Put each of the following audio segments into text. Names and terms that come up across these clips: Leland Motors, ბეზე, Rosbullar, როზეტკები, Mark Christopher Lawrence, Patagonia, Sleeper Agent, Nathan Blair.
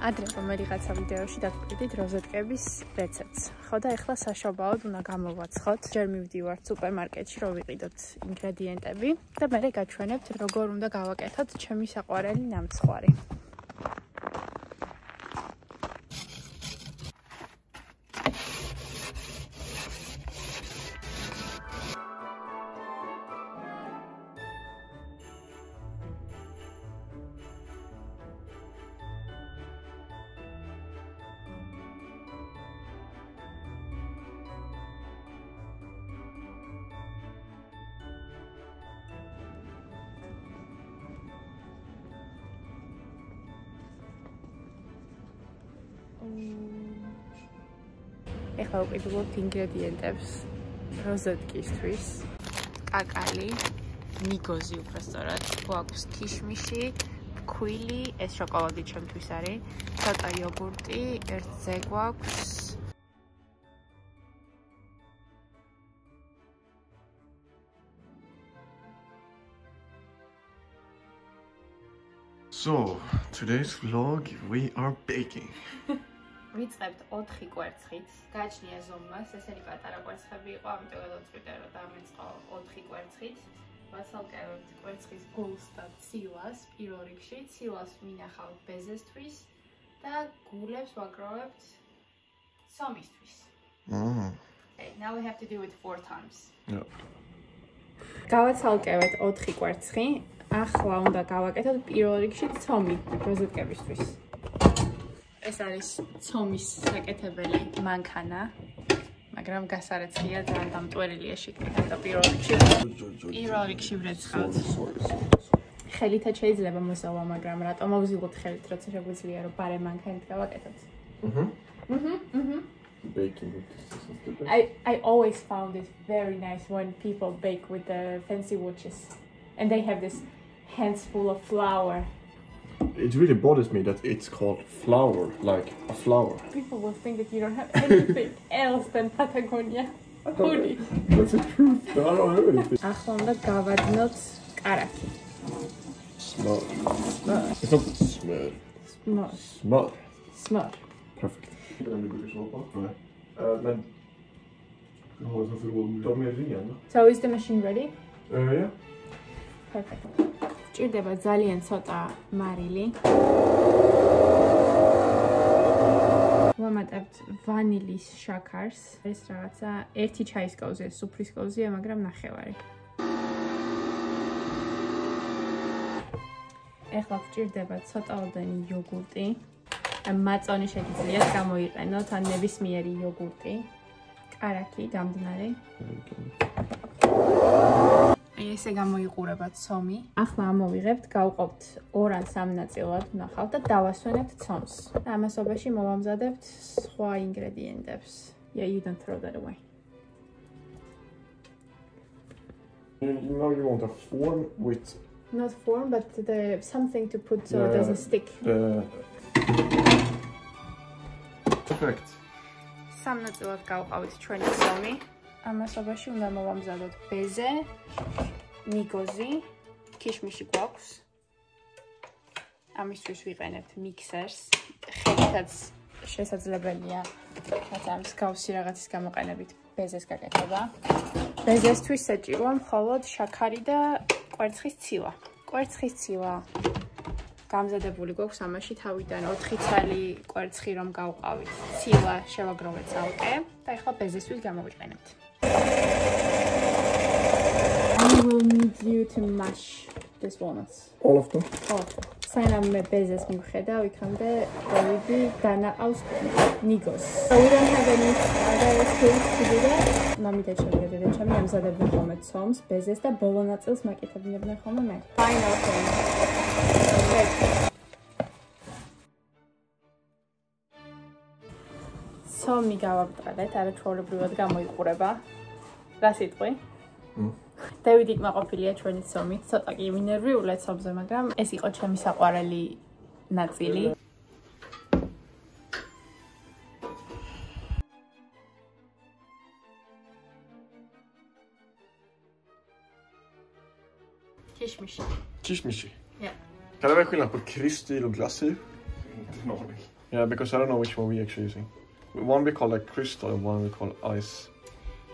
Adre from Merikatsa video, she that pretty rosette cabis recets. Hoda echla Sasha Baud, Nagamo what's hot, Jeremy Dewart supermarket, Shrovi dot ingredient Abbey, the Mereka Trenep, Rogorum the Gawak, Chemisa Orel, Namswari. I hope it will ingredient apps. Rosette kistries. Kakali, Nikozi restaurant. Quacks kishmishi, quilly, a chocolate chantusare, tata yogurti, erzegwaks. So, today's vlog, we are baking. We slept all 3 quarts. Gachnia Zomma, Cecily Pataraquats have been on the damage of all 3 quarts. What's all kind of quarts is gold that silas, ironic sheet, silas, minahal, peasantries, that guleps were groved some mysteries. Okay, now we have to do it 4 times. Yep. Gawats all gave it all 3 quarts. ახლა უნდა გავაკეთოთ პირველ რიგში ცომი როზეტკებისთვის. ეს არის ცომის საკეთებელი მანქანა, მაგრამ გასარეცხია ძალიან დამტვერილია შეკეთება და პირველ რიგში ვრეცხავთ. ხელით შეიძლება მოსავა, მაგრამ რატომ მოვზილოთ ხელით, როცა შეგვიძლია რომ ბარე მანქანით გავაკეთოთ. Baking with this is I always found it very nice when people bake with the fancy watches and they have this hands full of flour. It really bothers me that it's called flour, like a flower. People will think that you don't have anything else than Patagonia. Hoodie. That's the truth. I don't have anything. Achonda gavadnot karaki. Smut. It's not smut. Smut. Smut. Smut. Perfect. So is the machine ready? Yeah. Perfect. Ჭირდება ძალიან ცოტა მარილი. ვამატებთ ვანილის შაქარს. ეს რაღაცა 1 ჩაის კოვზია, სუფრის კოვზია, მაგრამ ნახევარი. ეხლა ჭირდება ცოტა ოდენი იოგურტი. მაწონი შეგიძლიათ გამოიყენოთ, ან ნებისმიერი იოგურტი. კარაკი გამდინარე. Ay, se gamo iqureba tsomi. Akhla amoviqebt, gavqobt 2 an 3 natsilad unaqavt da davasvenebt tsoms. Da amasobashi momamzadebt sqva ingredientebs. Yeah, you don't throw that away. Now you want a form with... Not form, but the something to put so it doesn't stick. Perfect. 3 natsilad gavqavit chveni tsomi. Amasobashi უნდა მოვამზადოთ ბეზე, ნიკოზი, ქიშმიში გვაქვს. ამისთვის ვიყენებთ მიქსერს. ხელითაც შესაძლებელია თამის გავსი რაღაცის გამოყენებით ბეზეს გაკეთება. ბეზესთვის საჭიროა მხოლოდ შაქარი და კვერცხის ცილა. კვერცხის ცილა გამზადებული გვაქვს ამაში თავიდან 4 ცალი კვერცხი რომ გავყავით. ცილა შევაგროვეთ ალკე და ახლა ბეზესთვის გამოვიყენებთ. I will need you to mash these walnuts. All of them? All of them. Sainame bezes mivkheda, ikhande davidi danaqavs nigos. So we don't have any other skills to do that. Mamita chegrededa chami amzadebne khome tsoms, bezes da bolo natsils maketebnebne khome me. Final thing. Tsomi gavabtqadet, arachvolebribad gamoiqureba. Ra sitqvi? Daviditma ყოფილია ჩვენი ცომი. ცოტა კი მინერვიულეთ ცომზე, მაგრამ ეს იყო ჩემი საყვარელი ნაწილი. Kishmishi. Kishmishi. Ja. Kan det være kun på kristig og glasyr? normally. Yeah, because I don't know which one we actually using. One we call like crystal and one we call ice.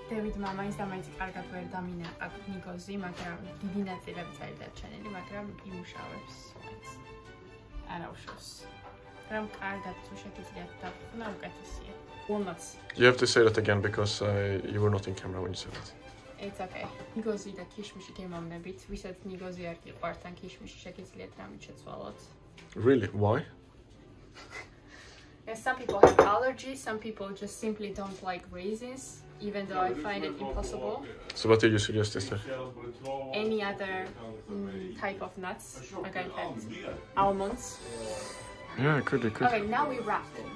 Te uităm la mai sta mai arca cu el damine a Nicozi macram diminețele vțale de chaneli macram iușaveps. Ana ușos. Ram cardat sușețile ta până am gătisie. Walnuts. You have to say that again because you were not in camera when you said that. It's okay. Nicozi da kishmishi came on a bit. We said Nicozi arki partan kishmishi șețile tram cetsualot. Really? Why? Yes, some people have allergies, some people just simply don't like raisins, even though I find it impossible. So what do you suggest instead? Any other type of nuts, like I had almonds. Yeah, it could, it could. Okay, now we wrap them.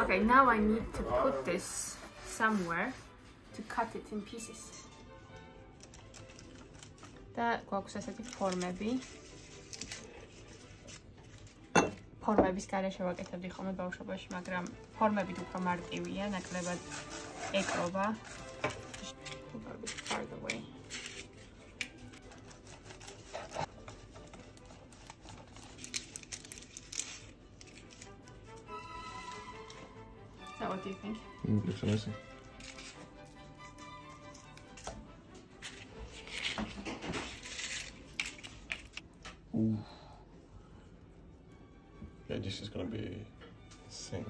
Okay, now I need to put this somewhere to cut it in pieces. That pormebi. Pormebis karesheva getebdi khome bavshobash, magram pormebi ukro mart'ivia, naklebat ekrova. Put a bit farther away. So what do you think? It looks amazing. Ooh. Yeah, this is gonna be insane.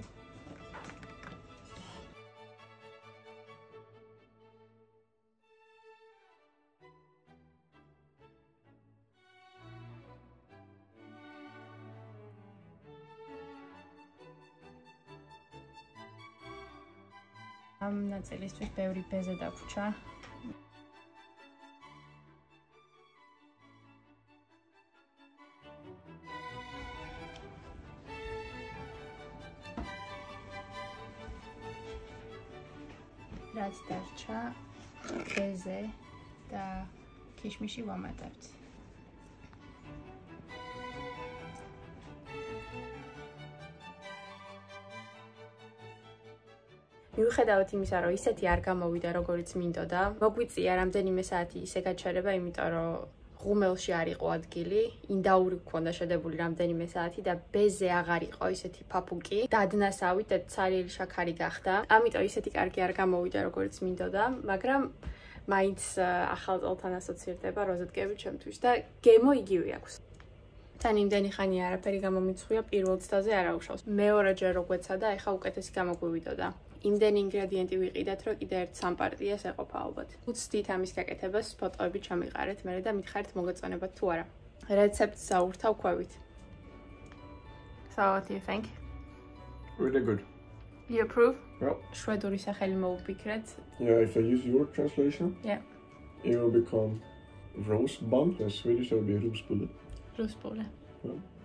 Am natelistvis ბევრი ბეზე დაგვრჩა. რაც დარჩა ბეზე და ქიშმიში ვამატებთ. მიუხედავად იმისა, რომ ისეთი არ გამოვიდა, როგორც მინდოდა, მოგვიწია რამდენიმე საათი ისე გაჩერება, იმიტომ რომ ღუმელში არ იყო ადგილი, ინდაური გქონდა შედებული რამდენიმე საათი და ბეზე აღარ იყო ისეთი ფაფუკი. დადნასავით და ცარიელი შაქარი გახდა. ამიტომ ისეთი კარგი არ გამოვიდა, როგორც მინდოდა, მაგრამ მაინც ახალ წელთან ასოცირდება როზეტკებით შემთხვევით და გემო იგივე აქვს. Tan imdeni khani araperi gamomitsqvia პირველ ცდაზე არ აუშავს. მეორეჯერ რო გვეცადა, ეხა უკეთესი გამოგვივიდოდა. Იმდენი ინგრედიენტი ვიყიდათ, რომ კიდე ერთ სამ პარტიას ეყოფა ალბათ. უცდით ამის გაკეთებას ფოტოები ჩამიყარეთ მერე და მითხარით მოგეწონებათ თუ არა. რეცეპტს საურთავ ქვევით. So what do you think? Really good. You approve? Yeah. შვედური სახელი მოვიფიქრეთ. Yeah, if I use your translation. Yeah. It will become Rosbullar, in Swedish it will be Rosbullar. Rosbullar. Yeah.